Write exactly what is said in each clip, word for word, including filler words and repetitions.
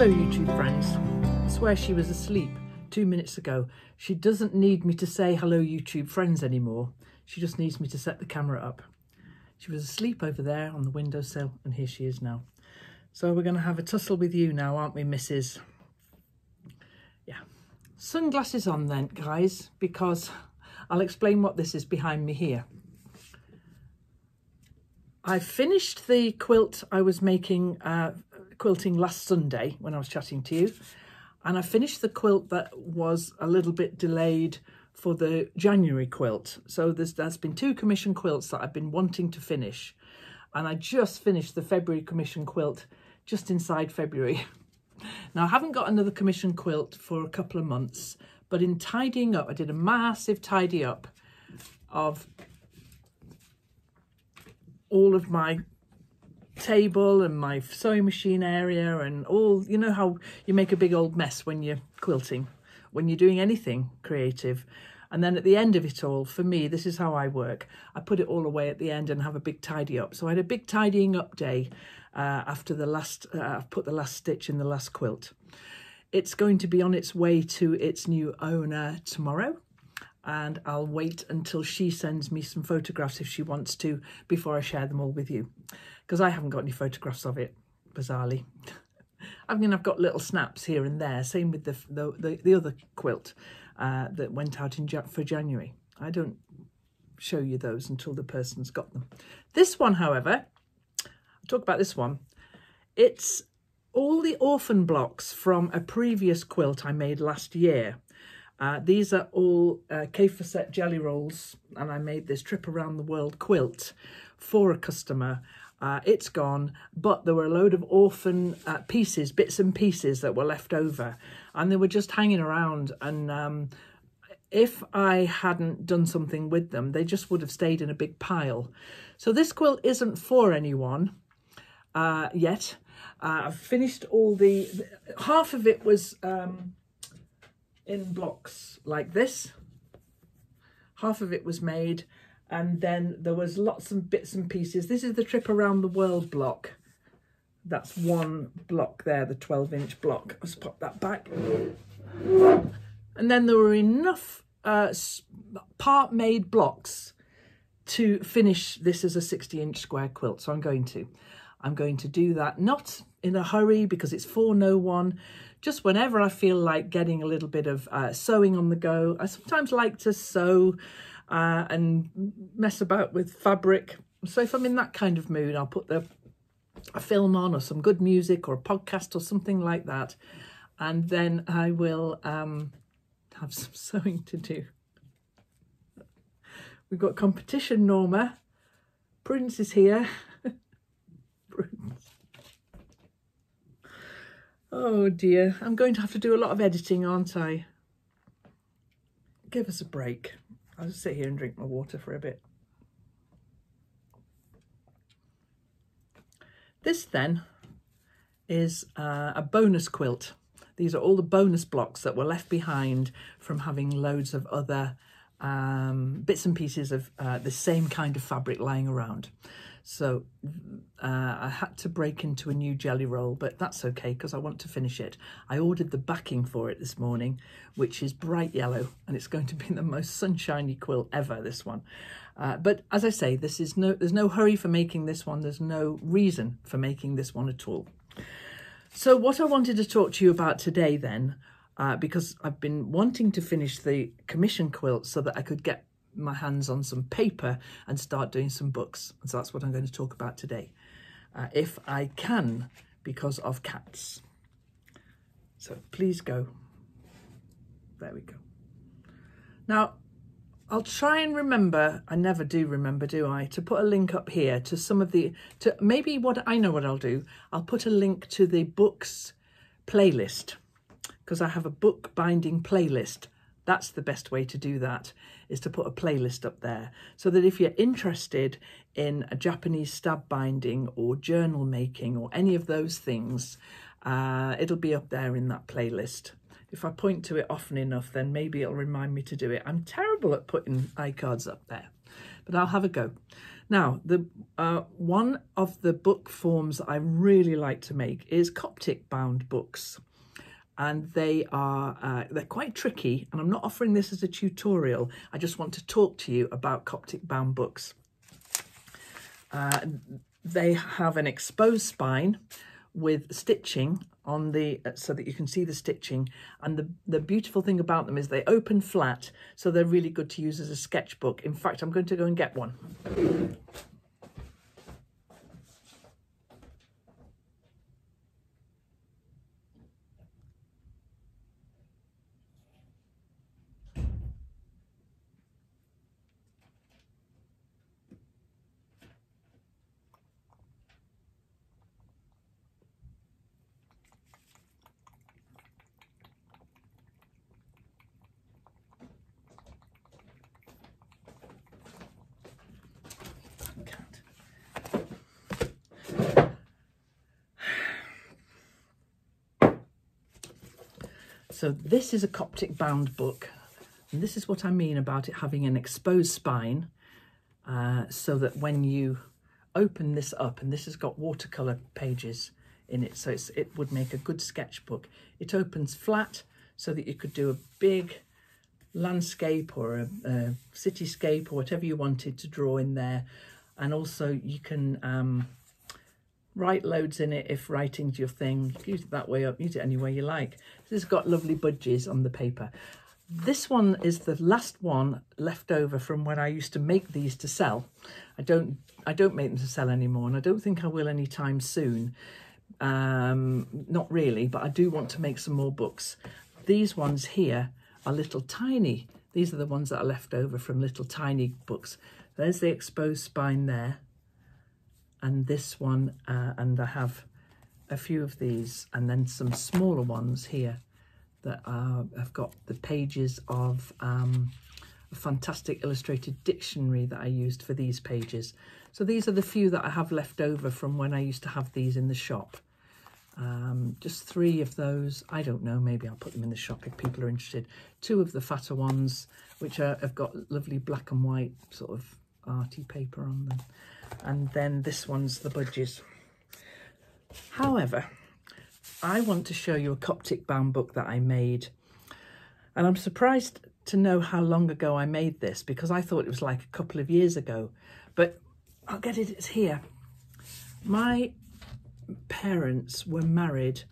Hello, YouTube friends. I swear she was asleep two minutes ago. She doesn't need me to say hello, YouTube friends anymore. She just needs me to set the camera up. She was asleep over there on the windowsill, and here she is now. So we're going to have a tussle with you now, aren't we, Missus? Yeah. Sunglasses on then, guys, because I'll explain what this is behind me here. I finished the quilt I was making, uh, quilting last Sunday when I was chatting to you. And I finished the quilt that was a little bit delayed for the January quilt. So there's, there's been two commission quilts that I've been wanting to finish. And I just finished the February commission quilt just inside February. Now, I haven't got another commission quilt for a couple of months, but in tidying up, I did a massive tidy up of all of my table and my sewing machine area and all, you know how you make a big old mess when you're quilting, when you're doing anything creative. And then at the end of it all, for me, this is how I work. I put it all away at the end and have a big tidy up. So I had a big tidying up day uh, after the last, uh, I've put the last stitch in the last quilt. It's going to be on its way to its new owner tomorrow. And I'll wait until she sends me some photographs if she wants to before I share them all with you. Because I haven't got any photographs of it, bizarrely. I mean, I've got little snaps here and there. Same with the the, the, the other quilt uh, that went out in ja for January. I don't show you those until the person's got them. This one, however, I'll talk about this one. It's all the orphan blocks from a previous quilt I made last year. Uh, these are all uh, Kaffe Fassett jelly rolls, and I made this trip around the world quilt for a customer. Uh, it's gone, but there were a load of orphan uh, pieces, bits and pieces that were left over, and they were just hanging around. And um, if I hadn't done something with them, they just would have stayed in a big pile. So this quilt isn't for anyone uh, yet. Uh, I've finished all the, the half of it was. Um, in blocks like this. Half of it was made, and then there was lots of bits and pieces. This is the trip around the world block. That's one block there, the twelve inch block. Let's pop that back. And then there were enough uh, part made blocks to finish this as a sixty inch square quilt. So I'm going to I'm going to do that, not in a hurry because it's for no one. Just whenever I feel like getting a little bit of uh, sewing on the go. I sometimes like to sew uh, and mess about with fabric. So if I'm in that kind of mood, I'll put the, a film on or some good music or a podcast or something like that. And then I will um, have some sewing to do. We've got competition, Norma. Prudence is here. Prudence. Oh dear, I'm going to have to do a lot of editing, aren't I? Give us a break. I'll just sit here and drink my water for a bit. This then is uh, a bonus quilt. These are all the bonus blocks that were left behind from having loads of other um, bits and pieces of uh, the same kind of fabric lying around. So uh, I had to break into a new jelly roll, but that's okay because I want to finish it. I ordered the backing for it this morning, which is bright yellow, and it's going to be the most sunshiny quilt ever, this one. Uh, but as I say, this is no, there's no hurry for making this one. There's no reason for making this one at all. So what I wanted to talk to you about today then, uh, because I've been wanting to finish the commission quilt so that I could get my hands on some paper and start doing some books. And so that's what I'm going to talk about today, uh, if I can, because of cats. So please go. There we go. Now, I'll try and remember, I never do remember, do I, to put a link up here to some of the, to maybe what, I know what I'll do. I'll put a link to the books playlist, because I have a book binding playlist. That's the best way to do that, is to put a playlist up there so that if you're interested in a Japanese stab binding or journal making or any of those things, uh, it'll be up there in that playlist. If I point to it often enough, then maybe it'll remind me to do it. I'm terrible at putting iCards up there, but I'll have a go. Now, the uh, one of the book forms that I really like to make is Coptic bound books. And they are, uh, they're quite tricky, and I'm not offering this as a tutorial. I just want to talk to you about Coptic bound books. Uh, they have an exposed spine with stitching on the, uh, so that you can see the stitching. And the, the beautiful thing about them is they open flat, so they're really good to use as a sketchbook. In fact, I'm going to go and get one. So this is a Coptic bound book, and this is what I mean about it having an exposed spine, uh, so that when you open this up, and this has got watercolour pages in it, so it's, it would make a good sketchbook. It opens flat so that you could do a big landscape or a, a cityscape or whatever you wanted to draw in there. And also you can um, write loads in it if writing's your thing. You can use it that way up, use it any way you like. This has got lovely budgies on the paper. This one is the last one left over from when I used to make these to sell. I don't I don't make them to sell anymore, and I don't think I will anytime soon. Um, not really, but I do want to make some more books. These ones here are little tiny. These are the ones that are left over from little tiny books. There's the exposed spine there. And this one, uh, and I have a few of these, and then some smaller ones here that are, have got the pages of um, a fantastic illustrated dictionary that I used for these pages. So these are the few that I have left over from when I used to have these in the shop. Um, just three of those. I don't know, maybe I'll put them in the shop if people are interested. Two of the fatter ones, which are, have got lovely black and white sort of arty paper on them. And then this one's the budgies. However, I want to show you a Coptic bound book that I made, and I'm surprised to know how long ago I made this, because I thought it was like a couple of years ago, but I'll get it, it's here. My parents were married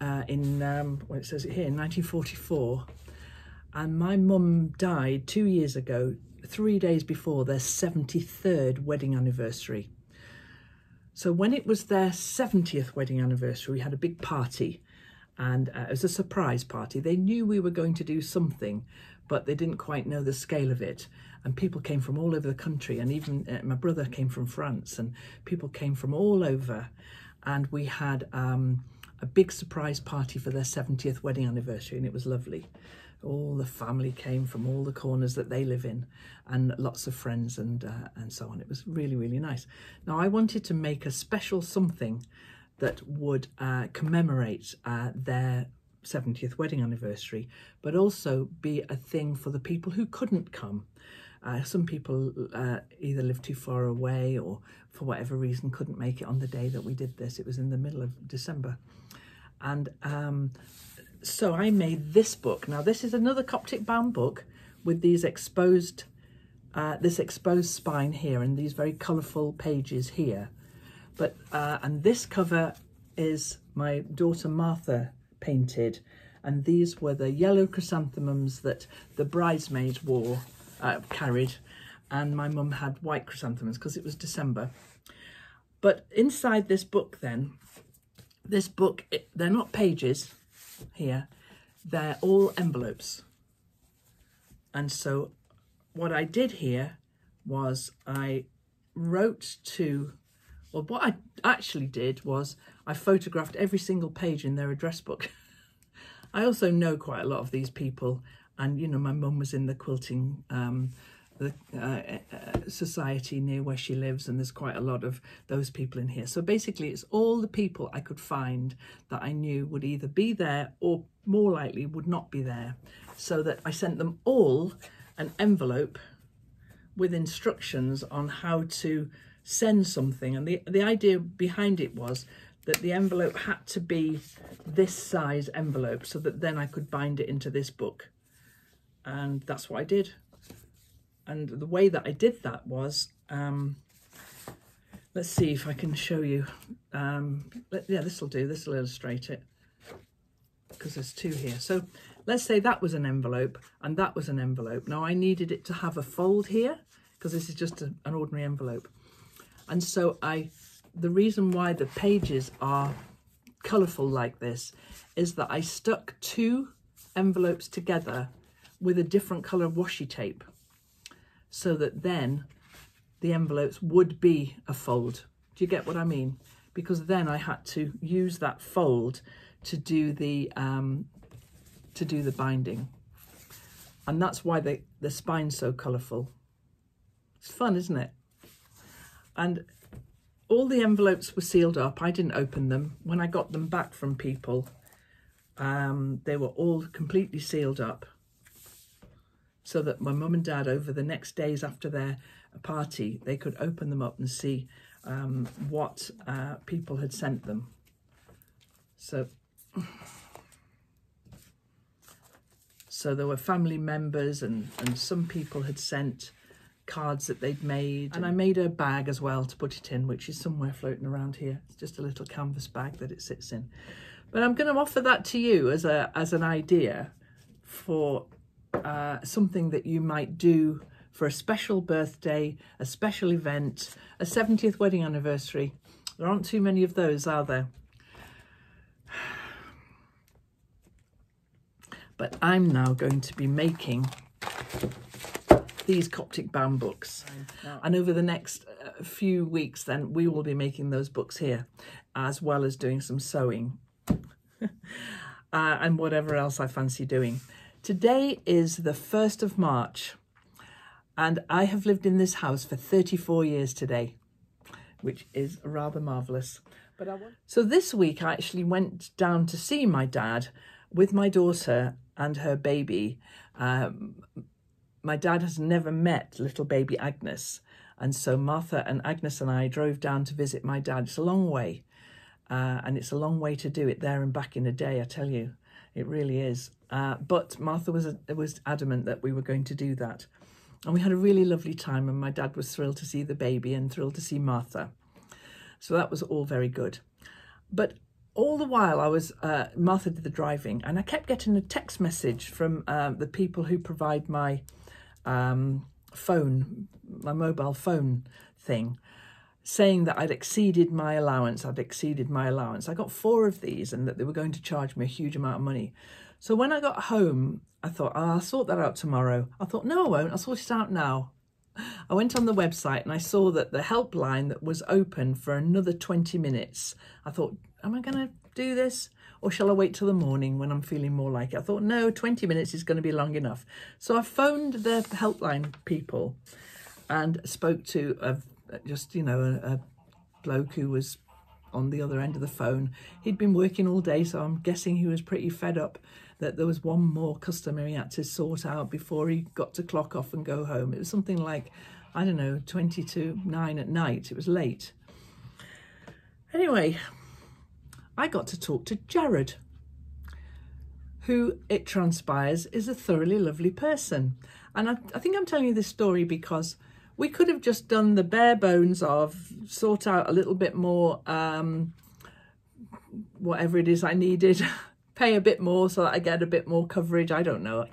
uh, in, um, well, it says it here, in nineteen forty-four, and my mum died two years ago, three days before their seventy-third wedding anniversary. So when it was their seventieth wedding anniversary, we had a big party, and uh, it was a surprise party. They knew we were going to do something, but they didn't quite know the scale of it. And people came from all over the country, and even uh, my brother came from France, and people came from all over. And we had um, a big surprise party for their seventieth wedding anniversary, and it was lovely. All the family came from all the corners that they live in, and lots of friends and uh, and so on. It was really, really nice. Now, I wanted to make a special something that would uh, commemorate uh, their seventieth wedding anniversary, but also be a thing for the people who couldn't come. Uh, some people uh, either lived too far away or for whatever reason couldn't make it on the day that we did this. It was in the middle of December. And um, so I made this book. Now, this is another Coptic bound book with these exposed, uh, this exposed spine here and these very colourful pages here. But uh, and this cover is my daughter Martha painted, and these were the yellow chrysanthemums that the bridesmaids wore, uh, carried, and my mum had white chrysanthemums because it was December. But inside this book then, this book, it, they're not pages here, they're all envelopes. And so what I did here was I wrote to, well, what I actually did was I photographed every single page in their address book. I also know quite a lot of these people, and you know, my mum was in the quilting um, the uh, uh, society near where she lives, and there's quite a lot of those people in here. So basically it's all the people I could find that I knew would either be there or more likely would not be there, so that I sent them all an envelope with instructions on how to send something. And the, the idea behind it was that the envelope had to be this size envelope so that then I could bind it into this book. And that's what I did. And the way that I did that was, um, let's see if I can show you. Um, let, yeah, this will do, this will illustrate it, because there's two here. So let's say that was an envelope and that was an envelope. Now I needed it to have a fold here because this is just a, an ordinary envelope. And so I, the reason why the pages are colourful like this is that I stuck two envelopes together with a different colour washi tape so that then the envelopes would be a fold. Do you get what I mean? Because then I had to use that fold to do the um, to do the binding. And that's why the, the spine's so colourful. It's fun, isn't it? And all the envelopes were sealed up. I didn't open them. When I got them back from people, um, they were all completely sealed up, so that my mum and dad, over the next days after their party, they could open them up and see um, what uh, people had sent them. So, so there were family members, and, and some people had sent cards that they'd made. And I made a bag as well to put it in, which is somewhere floating around here. It's just a little canvas bag that it sits in. But I'm going to offer that to you as a as an idea for uh, something that you might do for a special birthday, a special event, a seventieth wedding anniversary. There aren't too many of those, are there? But I'm now going to be making these Coptic bound books. Wow. And over the next uh, few weeks, then we will be making those books here, as well as doing some sewing uh, and whatever else I fancy doing. Today is the first of March, and I have lived in this house for thirty-four years today, which is rather marvellous. But I want... So this week I actually went down to see my dad with my daughter and her baby. Um, my dad has never met little baby Agnes, and so Martha and Agnes and I drove down to visit my dad. It's a long way, uh, and it's a long way to do it there and back in a day, I tell you, it really is. Uh, but Martha was, was adamant that we were going to do that. And we had a really lovely time, and my dad was thrilled to see the baby and thrilled to see Martha. So that was all very good. But all the while I was, uh, Martha did the driving, and I kept getting a text message from uh, the people who provide my um, phone, my mobile phone thing, saying that I'd exceeded my allowance, I'd exceeded my allowance. I got four of these, and that they were going to charge me a huge amount of money. So when I got home, I thought, oh, I'll sort that out tomorrow. I thought, no, I won't. I'll sort it out now. I went on the website and I saw that the helpline that was open for another twenty minutes. I thought, am I going to do this, or shall I wait till the morning when I'm feeling more like it? I thought, no, twenty minutes is going to be long enough. So I phoned the helpline people and spoke to a, just, you know, a, a bloke who was on the other end of the phone. He'd been working all day, so I'm guessing he was pretty fed up that there was one more customer he had to sort out before he got to clock off and go home. It was something like, I don't know, twenty to nine at night. It was late. Anyway, I got to talk to Jared, who, it transpires, is a thoroughly lovely person. And I, I think I'm telling you this story because we could have just done the bare bones of sort out a little bit more, um, whatever it is I needed, pay a bit more so that I get a bit more coverage. I don't know.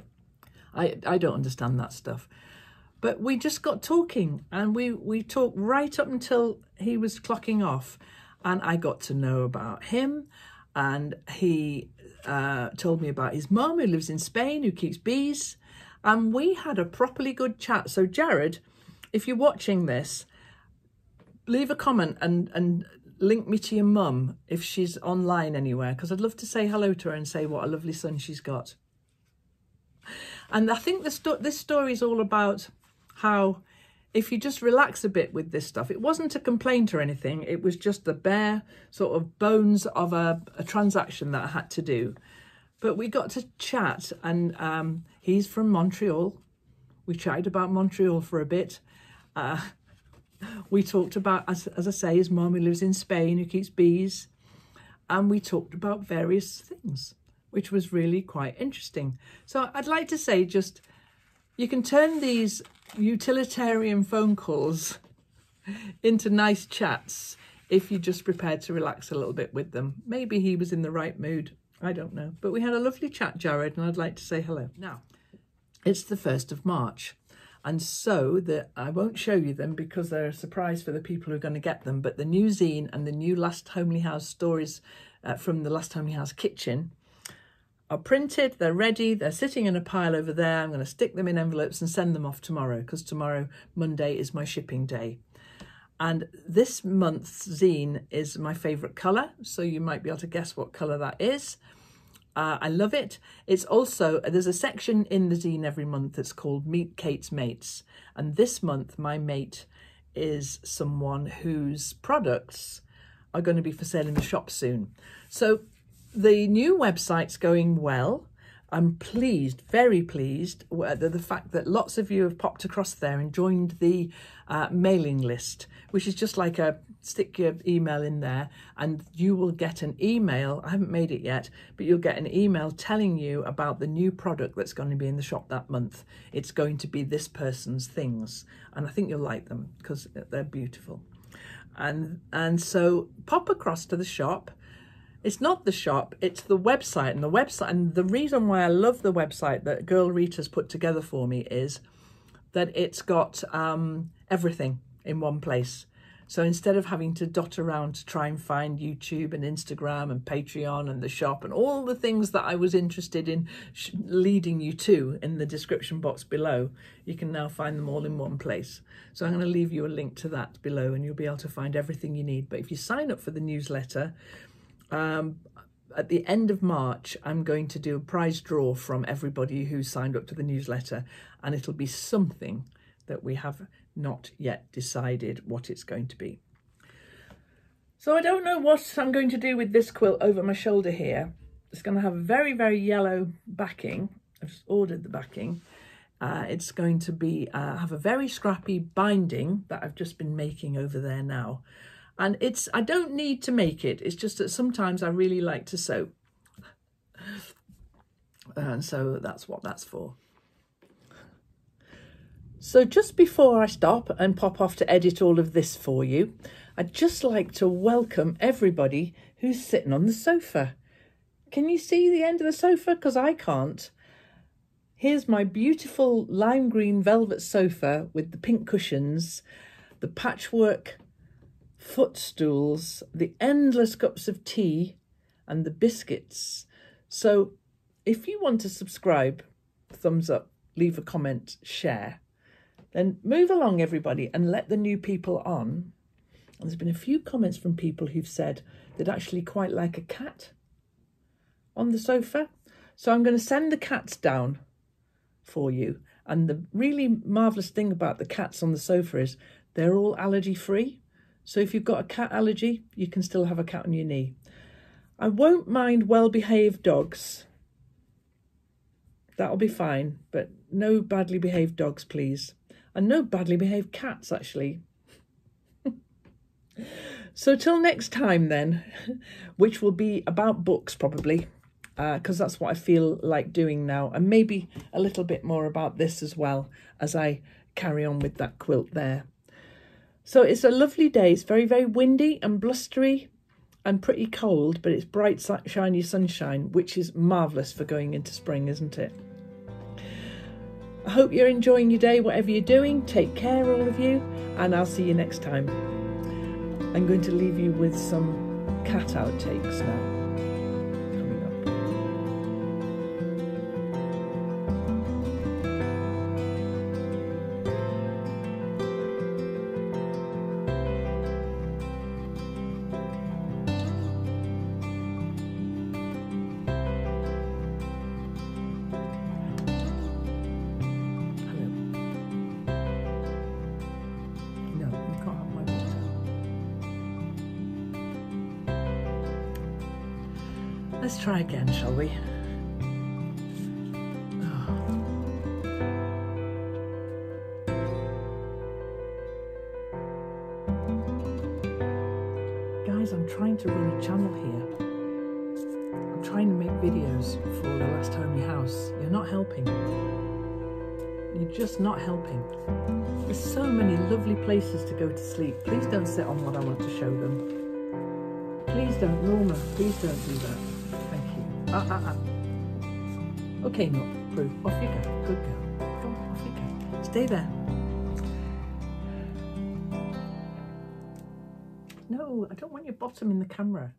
I, I don't understand that stuff. But we just got talking, and we, we talked right up until he was clocking off. And I got to know about him, and he uh, told me about his mum who lives in Spain, who keeps bees. And we had a properly good chat. So Jared, if you're watching this, leave a comment and, and link me to your mum if she's online anywhere, because I'd love to say hello to her and say what a lovely son she's got. And I think the sto- this story is all about how if you just relax a bit with this stuff, it wasn't a complaint or anything. It was just the bare sort of bones of a, a transaction that I had to do. But we got to chat, and um, he's from Montreal. We chatted about Montreal for a bit. Uh, we talked about, as, as I say, his mum who lives in Spain, who keeps bees. And we talked about various things, which was really quite interesting. So I'd like to say just, you can turn these utilitarian phone calls into nice chats if you're just prepared to relax a little bit with them. Maybe he was in the right mood, I don't know. But we had a lovely chat, Jared, and I'd like to say hello. Now, it's the first of March. And so the, I won't show you them because they're a surprise for the people who are going to get them. But the new zine and the new Last Homely House stories uh, from the Last Homely House kitchen are printed. They're ready. They're sitting in a pile over there. I'm going to stick them in envelopes and send them off tomorrow, because tomorrow, Monday, is my shipping day. And this month's zine is my favourite colour. So you might be able to guess what colour that is. Uh, I love it. It's also, there's a section in the zine every month that's called Meet Kate's Mates. And this month, my mate is someone whose products are going to be for sale in the shop soon. So the new website's going well. I'm pleased, very pleased, with the fact that lots of you have popped across there and joined the uh, mailing list, which is just like a stick your email in there and you will get an email. I haven't made it yet, but you'll get an email telling you about the new product that's going to be in the shop that month. It's going to be this person's things, and I think you'll like them because they're beautiful. And and so pop across to the shop. It's not the shop, it's the website. And the website, and the reason why I love the website that Girl Reet has put together for me is that it's got um, everything in one place. So instead of having to dot around to try and find YouTube and Instagram and Patreon and the shop and all the things that I was interested in sh leading you to in the description box below, you can now find them all in one place. So I'm going to leave you a link to that below and you'll be able to find everything you need. But if you sign up for the newsletter, um, at the end of March, I'm going to do a prize draw from everybody who signed up to the newsletter, and it'll be something that we have not yet decided what it's going to be. So I don't know what I'm going to do with this quilt over my shoulder here. It's going to have a very, very yellow backing. I've just ordered the backing. Uh, it's going to be uh, have a very scrappy binding that I've just been making over there now. And it's, I don't need to make it. It's just that sometimes I really like to sew. And so that's what that's for. So just before I stop and pop off to edit all of this for you, I'd just like to welcome everybody who's sitting on the sofa. Can you see the end of the sofa? Because I can't. Here's my beautiful lime green velvet sofa with the pink cushions, the patchwork footstools, the endless cups of tea and the biscuits. So if you want to subscribe, thumbs up, leave a comment, share. Then move along, everybody, and let the new people on. And there's been a few comments from people who've said they'd actually quite like a cat on the sofa. So I'm going to send the cats down for you. And the really marvellous thing about the cats on the sofa is they're all allergy-free. So if you've got a cat allergy, you can still have a cat on your knee. I won't mind well-behaved dogs. That'll be fine, but no badly behaved dogs, please. And no badly behaved cats, actually. So till next time then, which will be about books probably, because uh, that's what I feel like doing now. And maybe a little bit more about this as well as I carry on with that quilt there. So it's a lovely day. It's very, very windy and blustery and pretty cold, but it's bright, shiny sunshine, which is marvellous for going into spring, isn't it? I hope you're enjoying your day, whatever you're doing. Take care, all of you, and I'll see you next time. I'm going to leave you with some cat outtakes now. Let's try again, shall we? Oh. guys, I'm trying to run a channel here. I'm trying to make videos for The Last Homely House. You're not helping. You're just not helping. There's so many lovely places to go to sleep. Please don't sit on what I want to show them. Please don't, Norma. Please don't do that. Thank you. Ah, ah, ah. Okay, Norma. Prue, off you go. Good girl. Come on, off you go. Stay there. No, I don't want your bottom in the camera.